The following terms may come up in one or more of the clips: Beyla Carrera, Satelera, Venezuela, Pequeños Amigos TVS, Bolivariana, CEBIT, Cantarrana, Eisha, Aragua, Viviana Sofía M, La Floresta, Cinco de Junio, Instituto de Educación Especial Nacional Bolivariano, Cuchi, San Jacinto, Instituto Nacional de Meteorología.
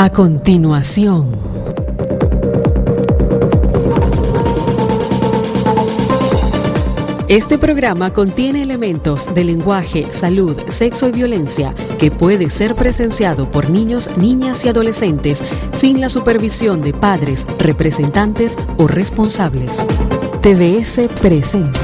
A continuación, este programa contiene elementos de lenguaje, salud, sexo y violencia que puede ser presenciado por niños, niñas y adolescentes sin la supervisión de padres, representantes o responsables. TVS presenta.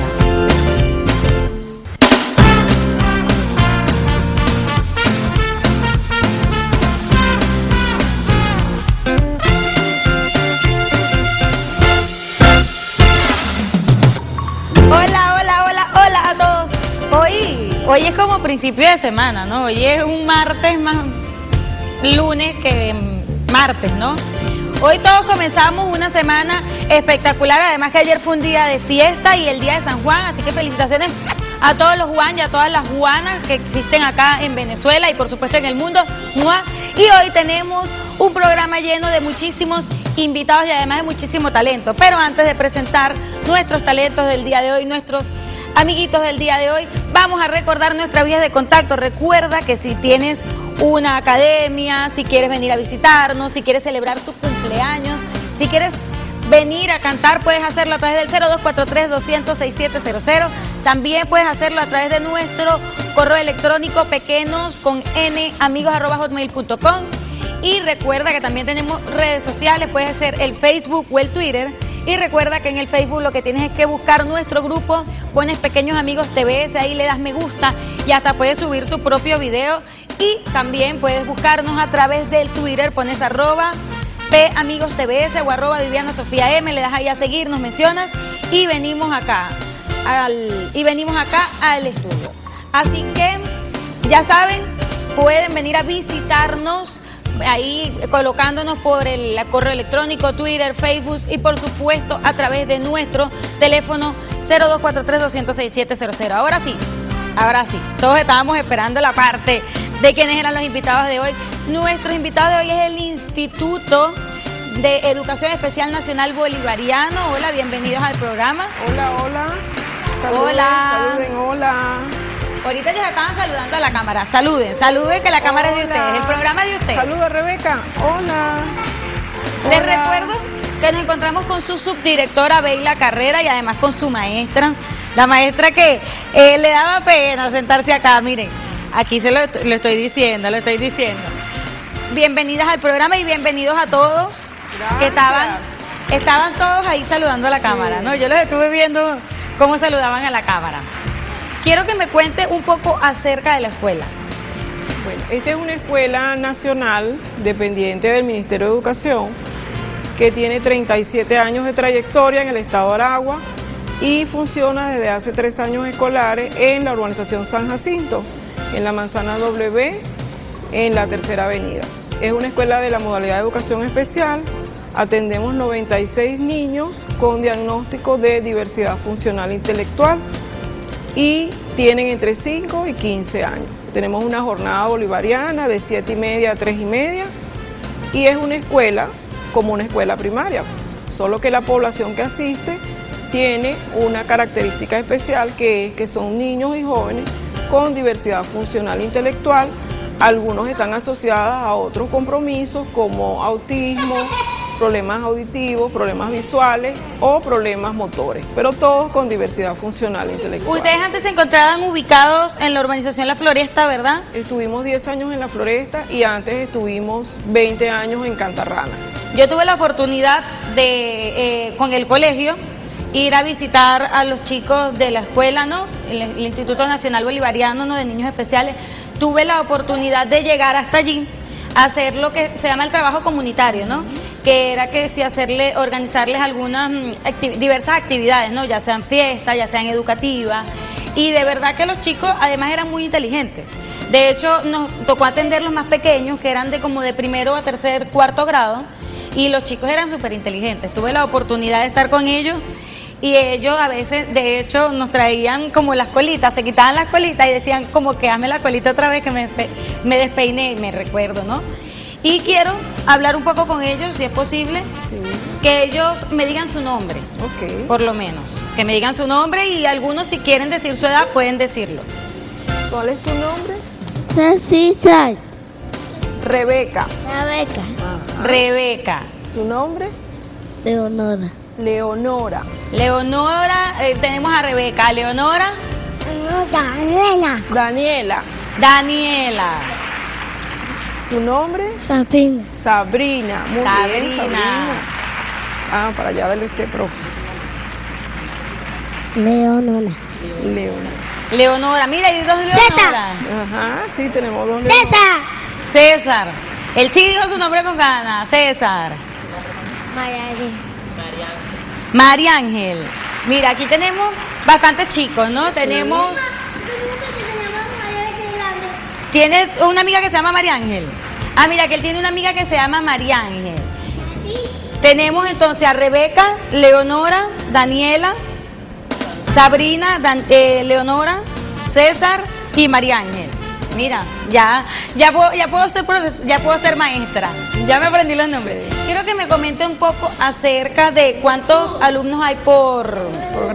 Hoy es como principio de semana, ¿no? Hoy es un martes más lunes que martes, ¿no? Hoy todos comenzamos una semana espectacular, además que ayer fue un día de fiesta y el día de San Juan, así que felicitaciones a todos los Juan y a todas las Juanas que existen acá en Venezuela y por supuesto en el mundo. Y hoy tenemos un programa lleno de muchísimos invitados y además de muchísimo talento. Pero antes de presentar nuestros talentos del día de hoy, nuestros amiguitos del día de hoy, vamos a recordar nuestras vías de contacto. Recuerda que si tienes una academia, si quieres venir a visitarnos, si quieres celebrar tu cumpleaños, si quieres venir a cantar, puedes hacerlo a través del 0243-200-6700. También puedes hacerlo a través de nuestro correo electrónico pequeños_amigos@hotmail.com. Y recuerda que también tenemos redes sociales, puede ser el Facebook o el Twitter. Y recuerda que en el Facebook lo que tienes es que buscar nuestro grupo, pones Pequeños Amigos TVS, ahí le das me gusta y hasta puedes subir tu propio video. Y también puedes buscarnos a través del Twitter, pones @PAmigosTVS o @Viviana Sofía M, le das ahí a seguir, nos mencionas y venimos acá al estudio. Así que ya saben, pueden venir a visitarnos ahí colocándonos por el correo electrónico, Twitter, Facebook y por supuesto a través de nuestro teléfono 0243-200-6700. Ahora sí, todos estábamos esperando la parte de quiénes eran los invitados de hoy. Nuestro invitado de hoy es el Instituto de Educación Especial Nacional Bolivariano. Hola, bienvenidos al programa. Hola, hola. Saluden, hola. Saluden, hola. Ahorita ellos estaban saludando a la cámara. Saluden que la cámara es de ustedes, el programa es de ustedes. Saludos, Rebeca. Hola. Les recuerdo que nos encontramos con su subdirectora, Beyla Carrera, y además con su maestra. La maestra que le daba pena sentarse acá, miren. Aquí se lo estoy diciendo, Bienvenidas al programa y bienvenidos a todos. Gracias. Que estaban todos ahí saludando a la cámara, ¿no? Yo los estuve viendo cómo saludaban a la cámara. Quiero que me cuente un poco acerca de la escuela. Bueno, esta es una escuela nacional dependiente del Ministerio de Educación que tiene 37 años de trayectoria en el estado de Aragua y funciona desde hace 3 años escolares en la urbanización San Jacinto, en la manzana W, en la Tercera Avenida. Es una escuela de la modalidad de educación especial. Atendemos 96 niños con diagnóstico de diversidad funcional e intelectual y tienen entre 5 y 15 años. Tenemos una jornada bolivariana de 7:30 a 3:30 y es una escuela como una escuela primaria, solo que la población que asiste tiene una característica especial que es que son niños y jóvenes con diversidad funcional e intelectual. Algunos están asociados a otros compromisos como autismo, problemas auditivos, problemas visuales o problemas motores, pero todos con diversidad funcional e intelectual. Ustedes antes se encontraban ubicados en la urbanización La Floresta, ¿verdad? Estuvimos 10 años en La Floresta y antes estuvimos 20 años en Cantarrana. Yo tuve la oportunidad de, con el colegio, ir a visitar a los chicos de la escuela, ¿no? El Instituto Nacional Bolivariano, ¿no?, de Niños Especiales. Tuve la oportunidad de llegar hasta allí, hacer lo que se llama el trabajo comunitario, ¿no? Que era que si organizarles algunas diversas actividades, ¿no? Ya sean fiestas, ya sean educativas. Y de verdad que los chicos además eran muy inteligentes. De hecho, nos tocó atender los más pequeños, que eran de como de primero a tercer, cuarto grado, y los chicos eran súper inteligentes. Tuve la oportunidad de estar con ellos y ellos a veces, de hecho, nos traían como las colitas, se quitaban las colitas y decían como que hazme la colita otra vez que me despeiné, y me recuerdo, ¿no? Y quiero hablar un poco con ellos, si es posible, sí, que ellos me digan su nombre, okay, por lo menos. Que me digan su nombre y algunos si quieren decir su edad pueden decirlo. ¿Cuál es tu nombre? Cecilia. Rebeca. Rebeca. Ajá. Rebeca. ¿Tu nombre? Leonora. Leonora. Leonora, tenemos a Rebeca. ¿Leonora? No, Daniela. Daniela. Daniela. ¿Tu nombre? Sabrina. Sabrina. Muy Sabrina. Bien, Sabrina. Ah, para allá dale usted, profe. Leonora. Leonora. Leonora, mira, hay dos Leonoras. César. Ajá, sí, tenemos dos Leonoras. César. César. Él sí dijo su nombre con ganas. César. María Ángel. María Ángel. Mira, aquí tenemos bastantes chicos, ¿no? Sí. Tenemos... ¿Tienes una amiga que se llama María Ángel? Ah, mira, que él tiene una amiga que se llama María Ángel. Sí. Tenemos entonces a Rebeca, Leonora, Daniela... Sabrina, Leonora, César y María Ángel. Mira, ya puedo ser maestra. Ya me aprendí los nombres. Sí. Quiero que me comente un poco acerca de cuántos alumnos hay por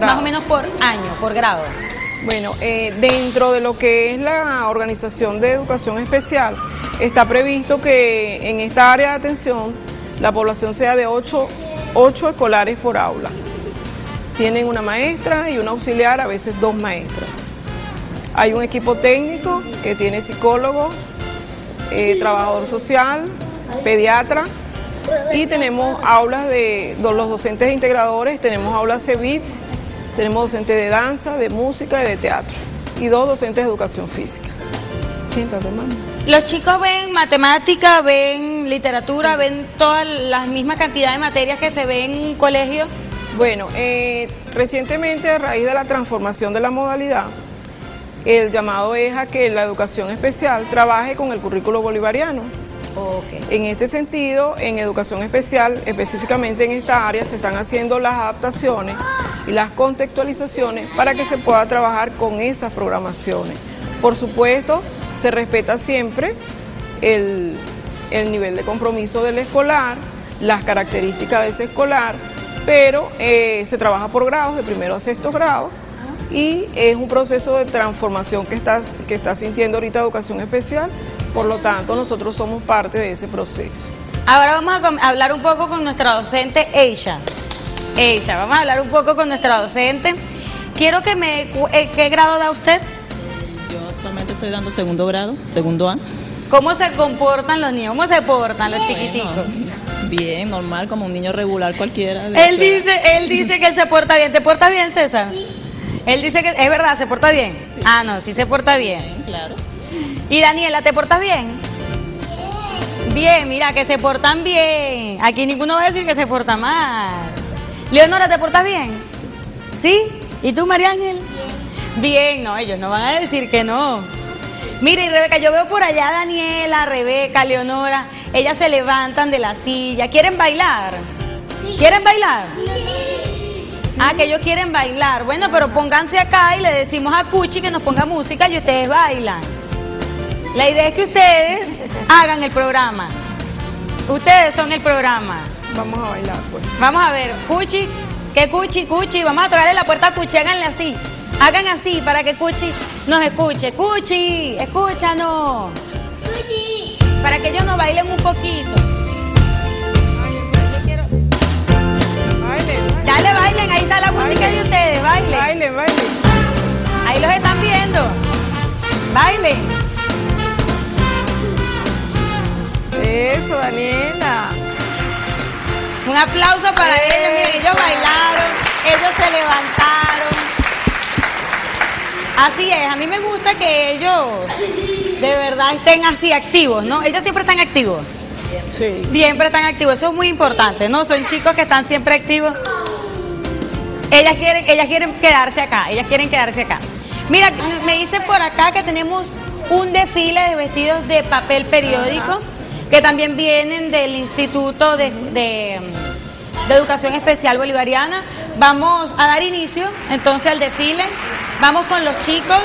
más o menos por año, por grado. Bueno, dentro de lo que es la Organización de Educación Especial, está previsto que en esta área de atención la población sea de 8 escolares por aula. Tienen una maestra y una auxiliar, a veces dos maestras. Hay un equipo técnico que tiene psicólogo, trabajador social, pediatra y tenemos aulas de los docentes integradores, tenemos aulas CEBIT, tenemos docentes de danza, de música y de teatro y dos docentes de educación física. Siéntate, hermano. Los chicos ven matemática, ven literatura, sí. Ven todas las mismas cantidades de materias que se ven en un colegio. Bueno, recientemente a raíz de la transformación de la modalidad, el llamado es a que la educación especial trabaje con el currículo bolivariano. Okay. En este sentido, en educación especial, específicamente en esta área, se están haciendo las adaptaciones y las contextualizaciones para que se pueda trabajar con esas programaciones. Por supuesto, se respeta siempre el nivel de compromiso del escolar, las características de ese escolar, pero se trabaja por grados, de primero a sexto grado, y es un proceso de transformación que está sintiendo ahorita Educación Especial, por lo tanto nosotros somos parte de ese proceso. Ahora vamos a hablar un poco con nuestra docente Eisha. Eisha, vamos a hablar un poco con nuestra docente. Quiero que me... ¿Qué grado da usted? Yo actualmente estoy dando segundo grado, segundo A. ¿Cómo se comportan los niños? ¿Cómo se portan los chiquititos? Bueno. Bien, normal, como un niño regular cualquiera. Él dice que él se porta bien. ¿Te portas bien, César? Sí. Él dice que es verdad, se porta bien. Sí. Ah, no, sí se porta bien. Bien, claro. Y Daniela, ¿te portas bien? Bien. Bien, mira, que se portan bien. Aquí ninguno va a decir que se porta mal. Leonora, ¿te portas bien? ¿Sí? ¿Y tú, María Ángel? Bien. Bien, no, ellos no van a decir que no. Mira, y Rebeca, yo veo por allá a Daniela, Rebeca, Leonora... Ellas se levantan de la silla. ¿Quieren bailar? Sí. ¿Quieren bailar? Sí. Ah, que ellos quieren bailar. Bueno, pero pónganse acá y le decimos a Cuchi que nos ponga música y ustedes bailan. La idea es que ustedes hagan el programa. Ustedes son el programa. Vamos a bailar, pues. Vamos a ver, Cuchi, que Cuchi, Cuchi. Vamos a tocarle la puerta a Cuchi, háganle así. Hagan así para que Cuchi nos escuche. Cuchi, escúchanos. Cuchi. Para que ellos nos bailen un poquito. Yo quiero... Bailen. Dale, bailen, ahí está la música de ustedes, bailen. Bailen, bailen. Ahí los están viendo. Bailen. Eso, Daniela. Un aplauso para ellos, miren, ellos bailaron, ellos se levantaron. Así es, a mí me gusta que ellos de verdad estén así activos, ¿no? Ellos siempre están activos. Sí. Siempre están activos, eso es muy importante, ¿no? Son chicos que están siempre activos. Ellas quieren quedarse acá, ellas quieren quedarse acá. Mira, me dicen por acá que tenemos un desfile de vestidos de papel periódico, que también vienen del Instituto de Educación Especial Bolivariana. Vamos a dar inicio entonces al desfile. Vamos con los chicos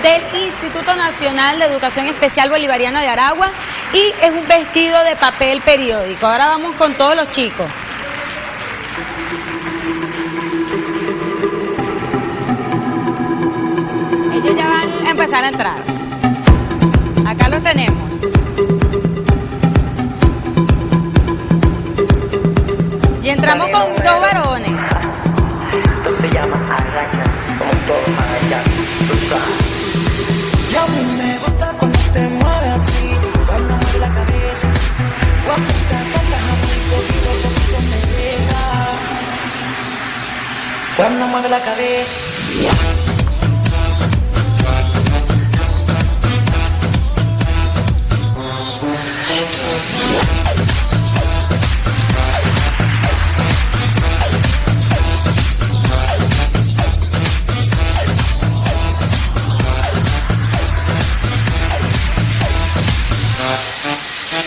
del Instituto Nacional de Educación Especial Bolivariana de Aragua y es un vestido de papel periódico. Ahora vamos con todos los chicos. Ellos ya van a empezar a entrar. Acá los tenemos. Cuando mueve la cabeza.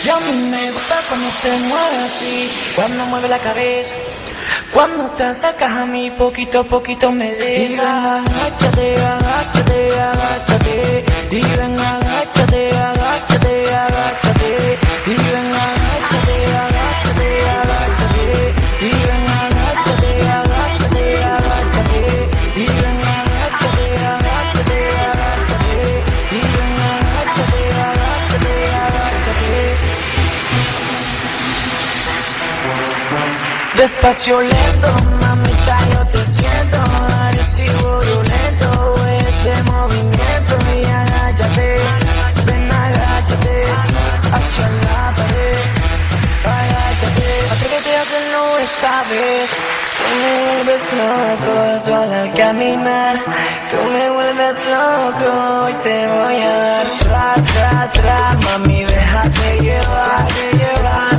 Y a mí me gusta cuando te mueves así, cuando mueve la cabeza. Cuando te acercas a mí, poquito a poquito me besas. Agáchate, agáchate, agáchate. Y ven, agáchate, agáchate, agáchate. Y ven, agáchate, agáchate, agáchate. Y ven, agáchate, agáchate, agáchate. Y ven, agáchate, agáchate, agáchate. Y ven, agáchate, agáchate, agáchate. Despacio lento, mamita, yo te siento, agresivo, violento, ese movimiento, y agáchate, ven, agáchate, hacia la pared, agáchate, atrévete a hacerlo esta vez, tú me vuelves loco, solo al caminar, tú me vuelves loco, y te voy a dar, tra, tra, tra, mami, déjate llevar, tra,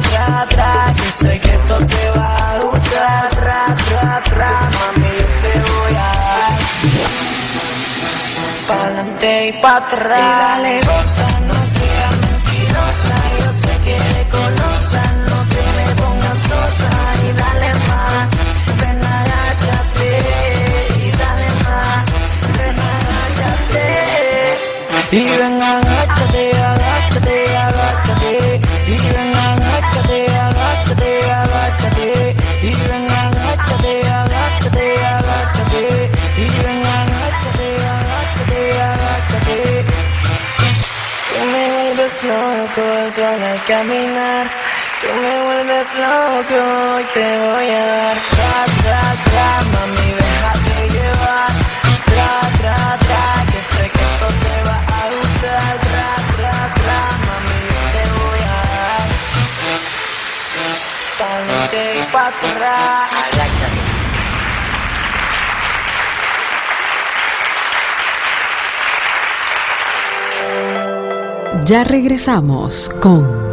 tra, tra, que sé que esto te va. Tra, tra, tra, tra, mami, yo te voy a dar. Pa'lante y pa' atrás. Y dale, goza, no seas mentirosa. Yo sé que eres colosa, no te me pongas sosa. Y dale más, ven, agáchate. Y dale más, ven, agáchate. Y ven, agáchate, agáchate, agáchate. Y ven, agáchate, agáchate, agáchate. Y ven, agáchate, agáchate, agáchate. Y ven, agáchate, agáchate, agáchate. Tú me vuelves loco solo al caminar. Tú me vuelves loco y te voy a dar. Tra, tra, tra, mami, déjate llevar. Tra, tra, tra, que sé que esto te va a gustar. Tra, tra, tra, mami, yo te voy a dar. Pa'lante y pa' atrás. Ya regresamos con